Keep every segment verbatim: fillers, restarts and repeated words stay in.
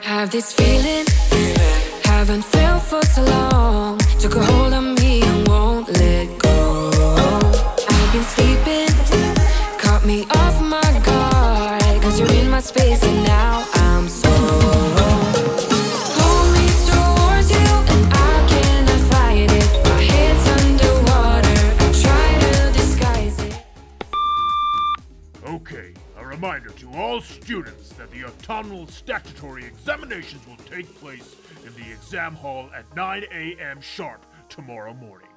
Have this feeling, feeling, haven't felt for so long. Took a hold on me and won't let go. I've been sleeping, caught me off my guard, 'cause you're in my space and now I'm so okay, a reminder to all students that the autumnal statutory examinations will take place in the exam hall at nine A M sharp tomorrow morning.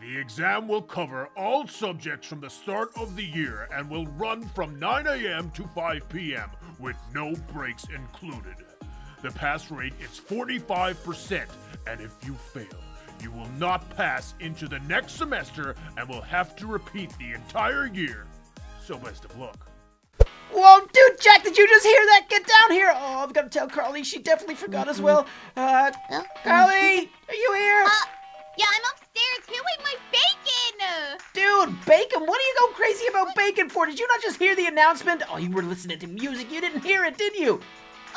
The exam will cover all subjects from the start of the year and will run from nine A M to five P M with no breaks included. The pass rate is forty-five percent, and if you fail, you will not pass into the next semester and will have to repeat the entire year. So best of luck. Whoa, dude, Jack, did you just hear that? Get down here! Oh, I'm gonna tell Carly. She definitely forgot as well. Uh, Carly, are you here? Uh, yeah, I'm upstairs. Here with my bacon! Dude, bacon? What are you going crazy about bacon for? Did you not just hear the announcement? Oh, you were listening to music. You didn't hear it, did you?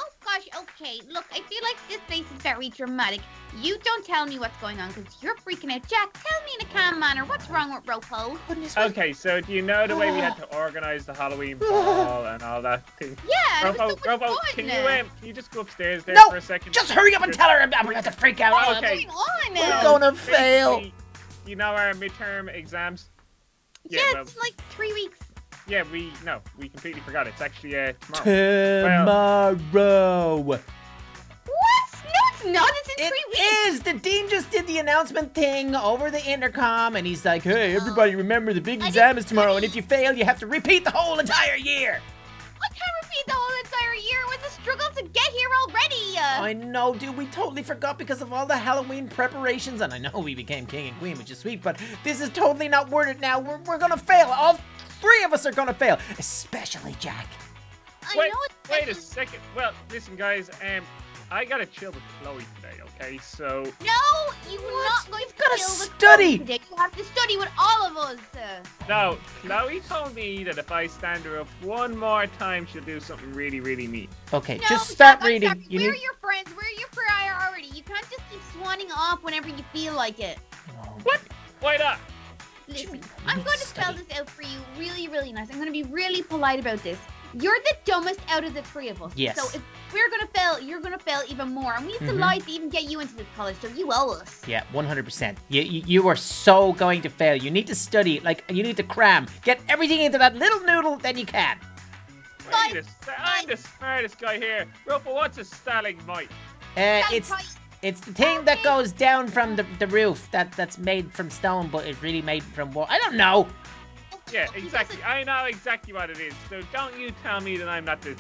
Oh, gosh, okay. Look, I feel like this place is very dramatic. You don't tell me what's going on, because you're freaking out. Jack, tell me in a calm manner what's wrong with RoPo. Okay, so do you know the way we had to organize the Halloween ball and all that thing? Yeah, RoPo, so RoPo, can you, um, can you just go upstairs there no, for a second? just hurry up and tell her I'm about to freak out. What's okay. going on? We're well, gonna fail. You know our midterm exams? Yeah, yeah it's well, like three weeks. Yeah, we, no, we completely forgot. It's actually uh, tomorrow. Tomorrow. Well, what? No, it's not. It's in it three weeks. It is. The dean just did the announcement thing over the intercom, and he's like, hey, everybody, remember the big exam is tomorrow, and if you fail, you have to repeat the whole entire year. I can't repeat the whole entire year. It was a struggle to get here already. Uh, I know, dude. We totally forgot because of all the Halloween preparations, and I know we became king and queen, which is sweet, but this is totally not worth it now. We're, we're going to fail. All three of us are going to fail, especially Jack. I wait, know it's wait a second. Well, listen, guys, um, I got to chill with Chloe today, okay? So... No, you're not going You've to gotta chill study. with Chloe today. You have to study with all of us. No, Chloe told me that if I stand her up one more time, she'll do something really, really neat. Okay, no, just stop Jack, reading. You We're need... your friends. We're your priority. You can't just keep swanning off whenever you feel like it. Oh. What? Why not? Listen, I'm going to spell this out for you really, really nice. I'm going to be really polite about this. You're the dumbest out of the three of us. Yes. So if we're going to fail, you're going to fail even more. And we have to mm-hmm. lie to even get you into this college, so you owe us. Yeah, one hundred percent. You, you, you are so going to fail. You need to study. Like, you need to cram. Get everything into that little noodle, then you can. Guys, I'm, the, I'm the smartest guy here. RoPo, what's a stalagmite? Uh, it's... It's the thing that goes down from the, the roof that, that's made from stone, but it's really made from water. I don't know. Yeah, exactly. I know exactly what it is. So don't you tell me that I'm not the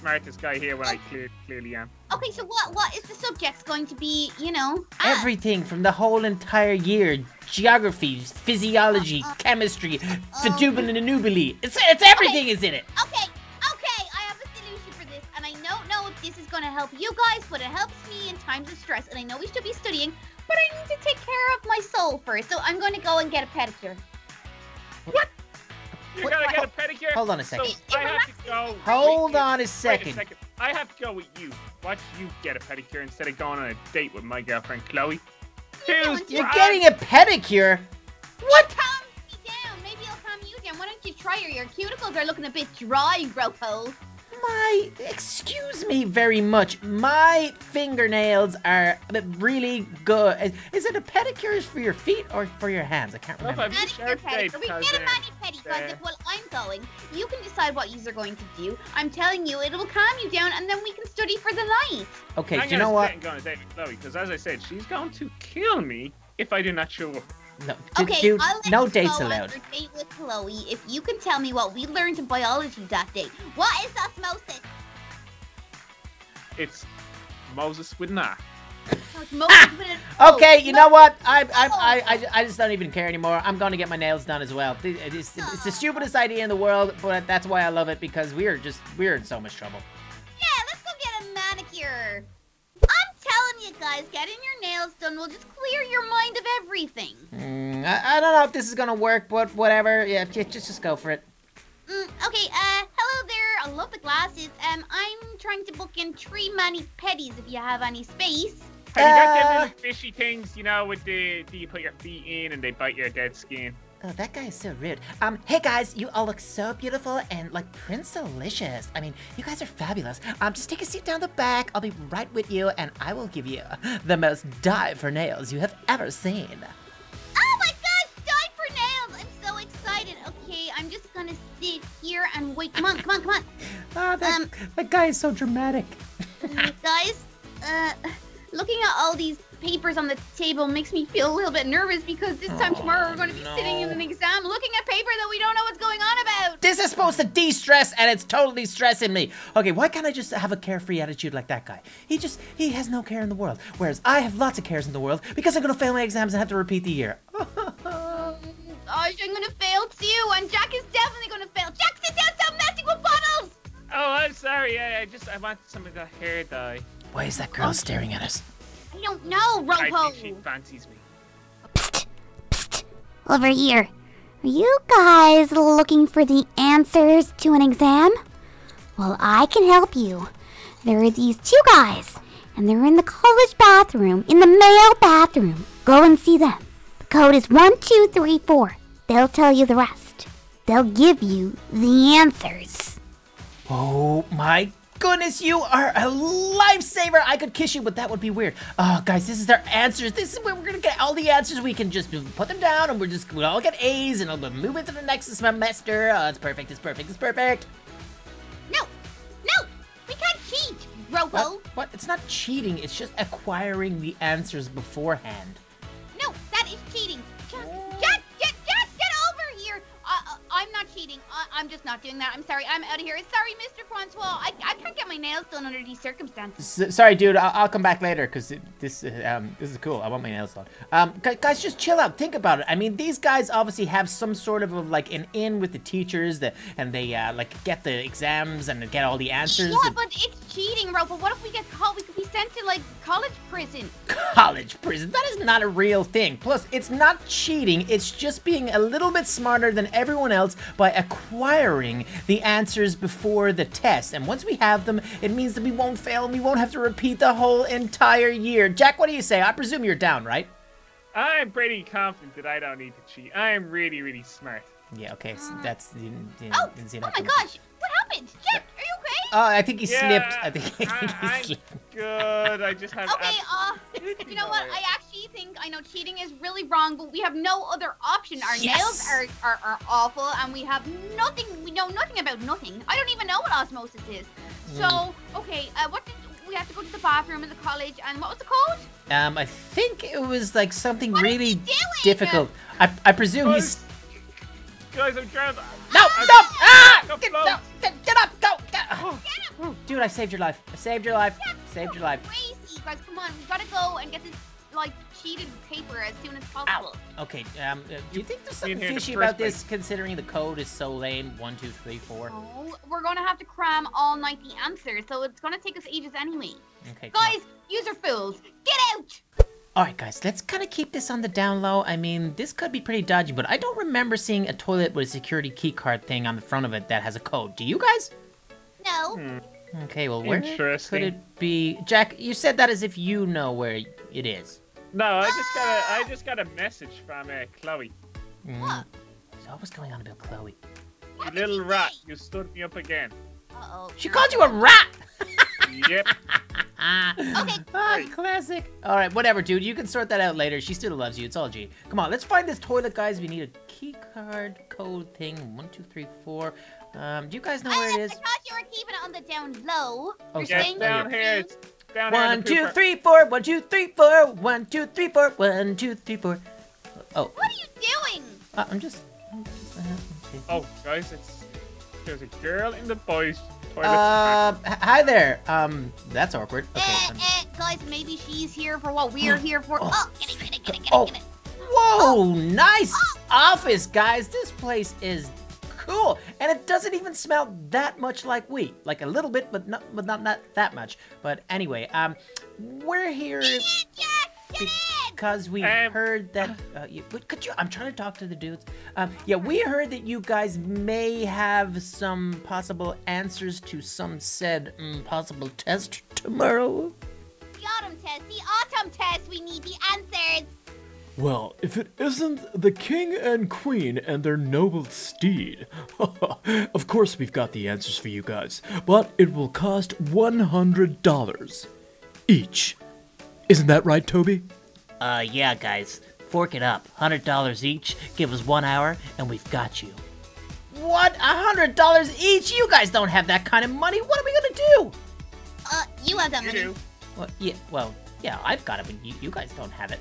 smartest guy here when I clear, clearly am. Okay, so what what is the subject going to be, you know? At? Everything from the whole entire year. Geography, physiology, uh, uh, chemistry, uh, the dubin and the nubili. It's, it's everything okay. is in it. Okay. This is going to help you guys, but it helps me in times of stress. And I know we should be studying, but I need to take care of my soul first. So I'm going to go and get a pedicure. What? You're going to get a pedicure? Hold on a second. So I have to go. Hold on a second. Wait a second. I have to go with you. Why don't you get a pedicure instead of going on a date with my girlfriend, Chloe? You're, You're getting a pedicure? What? Calm me down. Maybe I'll calm you down. Why don't you try her? Your cuticles are looking a bit dry, RoPo. My, excuse me very much, my fingernails are really good. Is it a pedicure for your feet or for your hands? I can't remember. Mani pedicure, pedicure. We get a mani pedicure if while I'm going, you can decide what you're going to do. I'm telling you, it'll calm you down and then we can study for the night. Okay, I'm do you know what? I'm going to date with Chloe because as I said, she's going to kill me if I do not show up. No, okay, dude, I'll let no you dates go allowed. On your date with Chloe, if you can tell me what we learned in biology that day. What is osmosis? It's Moses with an I. No, it's Moses ah! with an O. Okay, you Moses know what? I I I I just don't even care anymore. I'm going to get my nails done as well. It's, it's the stupidest idea in the world, but that's why I love it because we are just we're in so much trouble. Yeah, let's go get a manicure. I'm telling you guys, getting your nails done will just clear your mind of everything. Mm, I, I don't know if this is gonna work, but whatever. Yeah, just just go for it. Mm, okay. Uh, hello there. love the glasses. Um, I'm trying to book in three mani pedis if you have any space. Have you got them little fishy things, you know, with the, the you put your feet in and they bite your dead skin? Oh, that guy is so rude. Um, hey guys, you all look so beautiful and like Prince-alicious. I mean, you guys are fabulous. Um, just take a seat down the back. I'll be right with you, and I will give you the most dye for nails you have ever seen. Oh my gosh, dye for nails! I'm so excited. Okay, I'm just gonna sit here and wait. Come on, come on, come on. Oh, that, um, that guy is so dramatic. Guys, uh, looking at all these papers on the table makes me feel a little bit nervous because this time oh, tomorrow we're going to be no. sitting in an exam looking at paper that we don't know what's going on about. This is supposed to de-stress and it's totally stressing me. Okay, why can't I just have a carefree attitude like that guy? He just, he has no care in the world, whereas I have lots of cares in the world because I'm going to fail my exams and have to repeat the year. Oh, gosh, I'm going to fail too, and Jack is definitely going to fail. Jack, sit down, stop messing with bottles! Oh, I'm sorry. I, I just, I want some of the hair dye. Why is that girl oh. staring at us? I don't know, RoPo. I think she fancies me. Psst, psst, over here. Are you guys looking for the answers to an exam? Well, I can help you. There are these two guys, and they're in the college bathroom, in the male bathroom. Go and see them. The code is one two three four. They'll tell you the rest. They'll give you the answers. Oh my God. Goodness, you are a lifesaver. I could kiss you, but that would be weird. Oh, guys, this is our answers. This is where we're going to get all the answers. We can just put them down, and we're just, we'll all get A's, and I'll move into the next semester. Oh, it's perfect, it's perfect, it's perfect. No, no, we can't cheat, RoPo. What? What? It's not cheating. It's just acquiring the answers beforehand. No, that is cheating. Jack, Jack, Jack, Jack, get over here. Uh, I'm not cheating. I'm just not doing that. I'm sorry. I'm out of here. Sorry, Mister Francois. I, I can't get my nails done under these circumstances. S sorry, dude. I'll, I'll come back later because this um this is cool. I want my nails done. Um, guys, just chill out. Think about it. I mean, these guys obviously have some sort of a, like an in with the teachers that and they uh, like get the exams and get all the answers. Yeah, but it's cheating, RoPo. What if we get caught? We could be sent to like college prison. College prison? That is not a real thing. Plus, it's not cheating. It's just being a little bit smarter than everyone else by acquiring acquiring the answers before the test, and once we have them, it means that we won't fail and we won't have to repeat the whole entire year. Jack, what do you say? I presume you're down, right? I'm pretty confident that I don't need to cheat. I'm really, really smart. Yeah, okay, so that's... You, you, oh, you know, oh my gosh, what happened? Jack, are you okay? Oh, I think he yeah, slipped. I think I, he I'm slipped. Good, I just have... Okay, uh, you know what, I actually think, I know cheating is really wrong, but we have no other option. Our yes. nails are, are, are awful, and we have nothing, we know nothing about nothing. I don't even know what osmosis is. Mm. So, okay, uh, what did... We have to go to the bathroom in the college, and what was the code? Um, I think it was, like, something what really difficult. I, I presume what? he's... Guys, I'm drowned. No, no, ah! ah! Get, no, get, get up, go, get up. Get up. Dude, I saved your life. I saved your life. Yeah, saved your life. Crazy, guys, come on. We gotta go and get this like cheated paper as soon as possible. Ow. Okay. Um, do you think there's something fishy about this, considering the code is so lame? One, two, three, four. Oh, we're gonna have to cram all night the answers, so it's gonna take us ages anyway. Okay. Guys, yous are fools. Get out. Alright guys, let's kind of keep this on the down low. I mean, this could be pretty dodgy, but I don't remember seeing a toilet with a security key card thing on the front of it that has a code. Do you guys? No. Hmm. Okay, well, where could it be? Jack, you said that as if you know where it is. No, I just got a, I just got a message from uh, Chloe. Mm. What? So what's going on about Chloe? You little rat, you stood me up again. Uh-oh. She called you a rat! Yep. Okay. Ah, classic. All right, whatever, dude. You can sort that out later. She still loves you. It's all G. Come on, let's find this toilet, guys. We need a key card code thing. One, two, three, four. Um, do you guys know I where it is? I thought you were keeping it on the down low. Oh, yeah, down here. It's down one, here two, three, four. One, two, three, four. One, two, three, four. One, two, three, four. Oh. What are you doing? Uh, I'm just. I'm just uh, oh, guys, it's there's a girl in the boys. Uh, hi there. Um, that's awkward. Okay. Eh, eh, guys, maybe she's here for what we're here for. Oh, oh get it, get it, get it, get oh. it, get it. Whoa, oh. nice oh. office, guys. This place is cool, and it doesn't even smell that much like wheat. Like a little bit, but not, but not, not that much. But anyway, um, we're here. Jack, because we um, heard that. Uh, you, could you? I'm trying to talk to the dudes. Um, yeah, we heard that you guys may have some possible answers to some said um, possible test tomorrow. The autumn test, the autumn test. We need the answers. Well, if it isn't the king and queen and their noble steed. Of course we've got the answers for you guys, but it will cost one hundred dollars each. Isn't that right, Toby? Uh, yeah, guys. Fork it up. one hundred dollars each, give us one hour, and we've got you. What? one hundred dollars each? You guys don't have that kind of money. What are we gonna do? Uh, you have that you money. Do. Well, yeah, well, yeah, I've got it, but you, you guys don't have it.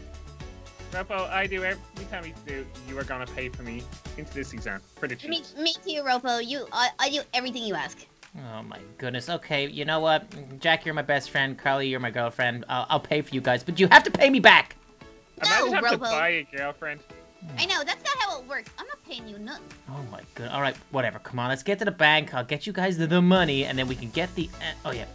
RoPo, I do every time you do. You are gonna pay for me into this exam. Pretty cheap. Me, me too, RoPo. You, I, I do everything you ask. Oh my goodness. Okay, you know what? Jack, you're my best friend. Carly, you're my girlfriend. I'll, I'll pay for you guys, but you have to pay me back. No, I might have RoPo. To buy a girlfriend. I know. That's not how it works. I'm not paying you nothing. Oh my god. All right, whatever. Come on, let's get to the bank. I'll get you guys the, the money, and then we can get the. Oh yeah,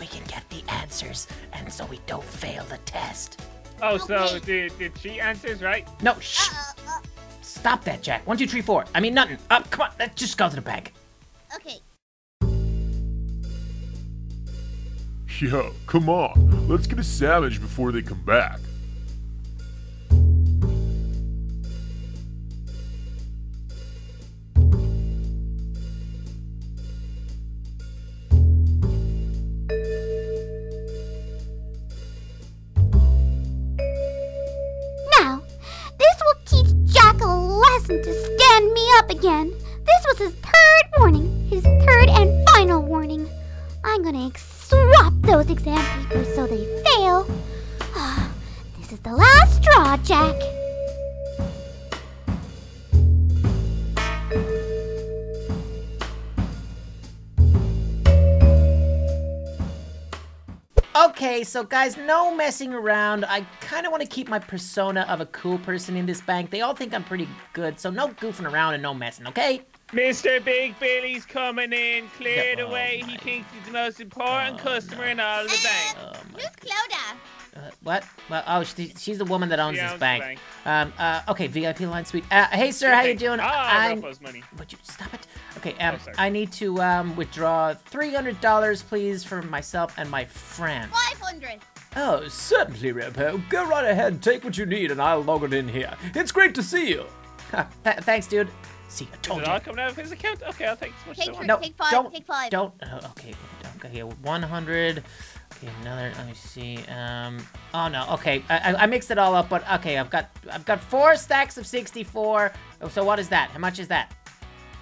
we can get the answers, and so we don't fail the test. Oh, so did, did she answers right? No, shh. Uh, uh, uh. Stop that, Jack. One, two, three, four. I mean, nothing. Up, uh, come on. Let's just go to the bank. Okay. Yo, come on. Let's get a sandwich before they come back. To stand me up again. This was his third warning, his third and final warning. I'm gonna swap those exam papers so they fail. This is the last straw, Jack. Okay, so guys, no messing around. I kind of want to keep my persona of a cool person in this bank. They all think I'm pretty good, so no goofing around and no messing, okay? Mister Big Billy's coming in, cleared oh away. He thinks he's the most important oh customer no. in all of the bank. Uh, oh who's Cloda? Uh, what? Well, oh, she, she's the woman that owns, owns this bank. bank. Um, uh, okay, V I P line suite. Uh, hey, sir, okay. How you doing? Ah, oh, money. Would you stop it? Okay, um, oh, I need to um, withdraw three hundred dollars, please, for myself and my friend. five hundred dollars. Oh, certainly, RoPo. Go right ahead, take what you need, and I'll log it in here. It's great to see you. Th thanks, dude. See, I told Is it you. All coming out of his account? Okay, I'll take as much as I want. No, take five, don't, take five. Don't, oh, okay, don't go here. one hundred. Okay, another, let me see. Um, oh, no, okay. I, I, I mixed it all up, but okay, I've got, I've got four stacks of sixty-four. Oh, so what is that? How much is that?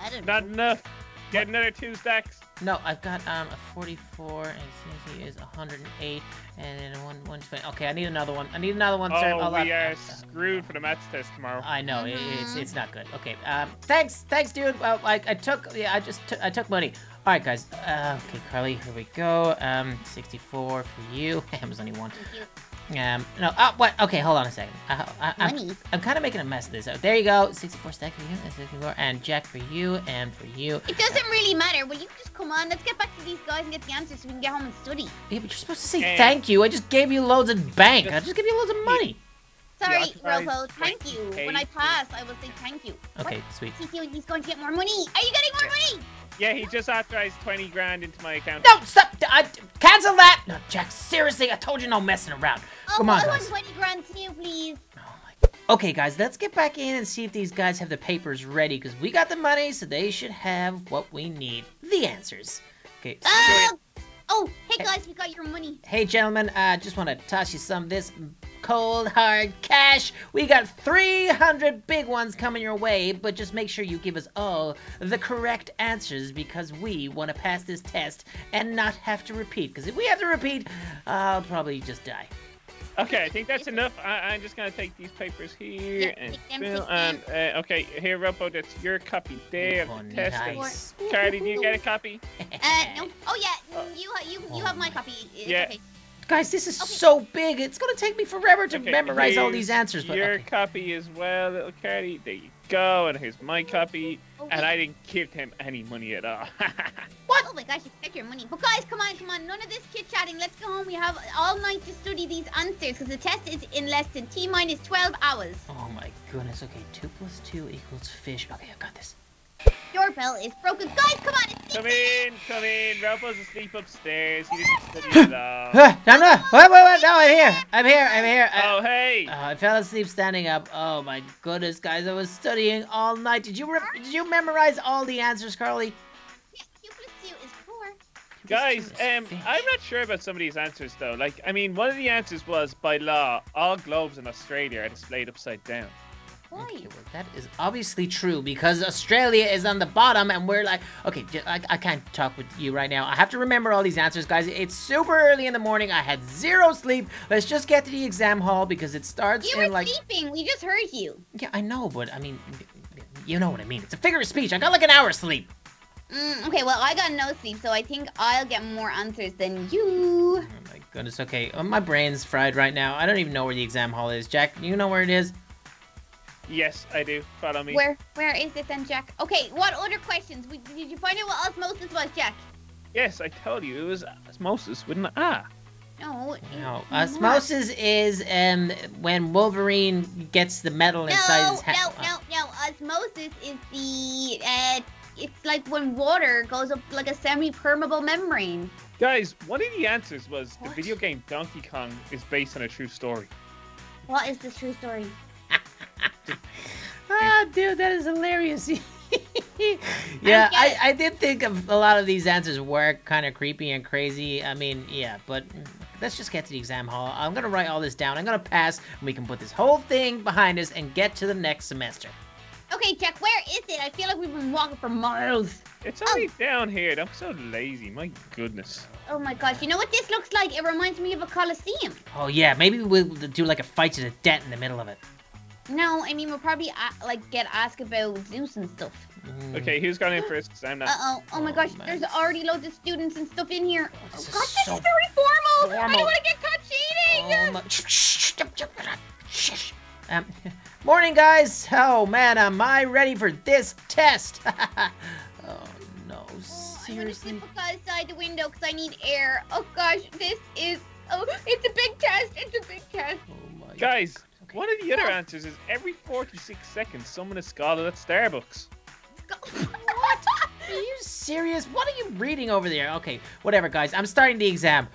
I don't Not know. enough. Get what? Another two stacks. No, I've got um a forty-four, and C C is one hundred eight, and then one one twenty. Okay, I need another one. I need another one, sir. Oh, we are screwed for the maths test tomorrow. I know it, it's it's not good. Okay, um, thanks, thanks, dude. Well, I I took yeah, I just t I took money. All right, guys. Uh, okay, Carly, here we go. Um, sixty-four for you. It was only one. Um, no, oh, what? Okay, hold on a second. I, I, I'm, money. I'm kind of making a mess of this. Oh, there you go. sixty-four stack for you, and sixty-four, and Jack for you, and for you. It doesn't really matter. Will you just come on? Let's get back to these guys and get the answers so we can get home and study. Yeah, but you're supposed to say and thank you. I just gave you loads of bank. Just, I just gave you loads of money. Sorry, RoPo. Thank you. When I pass, I will say thank you. Okay, what? Sweet. He's going to get more money. Are you getting more yeah. money? Yeah, he just authorized twenty grand into my account. No, stop! I, cancel that! No, Jack, seriously, I told you no messing around. Oh, come on, I want twenty grand too, please. Oh my. Okay, guys, let's get back in and see if these guys have the papers ready, because we got the money, so they should have what we need. The answers. Okay. So uh, oh, hey, guys, we got your money. Hey, gentlemen, I just want to toss you some of this cold, hard cash. We got three hundred big ones coming your way, but just make sure you give us all the correct answers, because we want to pass this test and not have to repeat, because if we have to repeat, I'll probably just die. Okay, I think that's enough. I, I'm just going to take these papers here. Yeah, and, fill, and uh, okay, here, RoPo, that's your copy there oh, of the nice. test. Charlie, do you get a copy? Uh, no. Oh, yeah, oh. you you, you oh, have my copy. It's yeah. Okay. Guys, this is okay. so big. It's going to take me forever to okay, memorize all these answers. But, your okay. copy as well, little Cardi. There you go, and here's my copy, oh, and I didn't give him any money at all. What? Oh my gosh, you spent your money. But guys, come on, come on, none of this chit-chatting. Let's go home. We have all night to study these answers, because the test is in less than T minus twelve hours. Oh my goodness, okay, two plus two equals fish. Okay, I've got this. Doorbell is broken. Guys, come on, it's Come in, come in. Ropo's asleep upstairs. He didn't study alone. No, no. Wait, wait, wait. No, I'm here. I'm here. I'm here. I, oh, hey. Uh, I fell asleep standing up. Oh, my goodness, guys. I was studying all night. Did you re did you memorize all the answers, Carly? Yeah, two plus two is four. Guys, um, I'm not sure about some of these answers, though. Like, I mean, one of the answers was, by law, all globes in Australia are displayed upside down. Okay, well, that is obviously true because Australia is on the bottom and we're like, okay, I, I can't talk with you right now. I have to remember all these answers, guys. It's super early in the morning. I had zero sleep. Let's just get to the exam hall because it starts you in were like... sleeping. We just heard you. Yeah, I know, but I mean, you know what I mean. It's a figure of speech. I got like an hour's sleep. Mm, okay, well, I got no sleep, so I think I'll get more answers than you. Oh, my goodness. Okay, well, my brain's fried right now. I don't even know where the exam hall is. Jack, you know where it is? Yes, I do. Follow me. Where Where is it then, Jack? Okay, what other questions? We, did you find out what osmosis was, Jack? Yes, I told you. It was osmosis with an ah. No. No. Osmosis not. is um when Wolverine gets the metal no, inside his head. No, no, no, no. Osmosis is the... Uh, it's like when water goes up like a semi-permeable membrane. Guys, one of the answers was what? The video game Donkey Kong is based on a true story. What is the true story? Ah, oh, dude, that is hilarious. Yeah, I, I did think of a lot of these answers were kind of creepy and crazy. I mean, yeah, but let's just get to the exam hall. I'm going to write all this down. I'm going to pass, and we can put this whole thing behind us and get to the next semester. Okay, Jack, where is it? I feel like we've been walking for miles. It's only oh. down here. I'm so lazy. My goodness. Oh, my gosh. You know what this looks like? It reminds me of a coliseum. Oh, yeah. Maybe we'll do, like, a fight to the death in the middle of it. No, I mean, we'll probably, uh, like, get asked about Zeus and stuff. Okay, who's gone in first? I'm not... Uh-oh. Oh, my gosh. Oh, there's already loads of students and stuff in here. Oh, this oh gosh, this so is very formal. formal. I don't want to get caught cheating. Oh, my... Shh, shh, shh. Um, morning, guys. Oh, man, am I ready for this test? Oh, no. Oh, seriously? I'm going to slip outside the window because I need air. Oh, gosh, this is... Oh, it's a big test. It's a big test. Oh, my Guys... God. One of the other oh. answers is every forty-six seconds someone is scalded at Starbucks. What? Are you serious? What are you reading over there? Okay, whatever, guys. I'm starting the exam.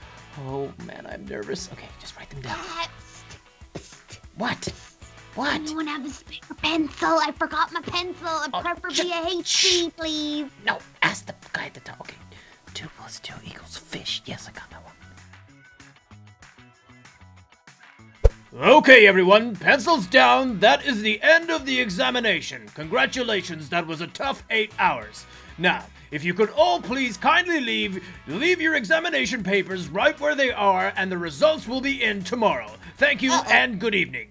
Oh, man, I'm nervous. Okay, just write them down. Uh, what? What? Does anyone have a spare pencil? I forgot my pencil. A oh, preferably a H P, please. No, ask the guy at the top. Okay, two plus two equals fish. Yes, I got that one. Okay, everyone, pencils down. That is the end of the examination. Congratulations, that was a tough eight hours. Now, if you could all please kindly leave, leave your examination papers right where they are, and the results will be in tomorrow. Thank you, Uh-oh. and good evening.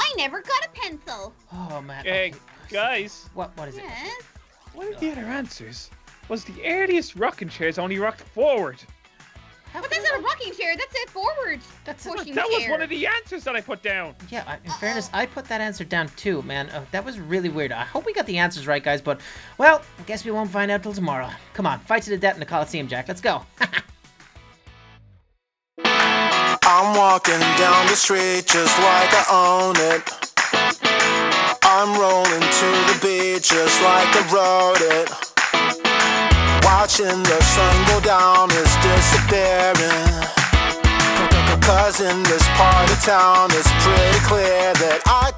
I never got a pencil. Oh, man. Hey, guys. What? What is it? Yes. One of the other answers was the earliest rocking chairs only rocked forward. How but that's not a rocking chair. That's a forward. That's a, that was one of the answers that I put down. Yeah, in uh-oh. fairness, I put that answer down too, man. Oh, that was really weird. I hope we got the answers right, guys. But, well, I guess we won't find out till tomorrow. Come on, fight to the death in the Coliseum, Jack. Let's go. I'm walking down the street just like I own it. I'm rolling to the beach just like I wrote it. Watching the sun go down is disappearing. Cause in this part of town it's pretty clear that I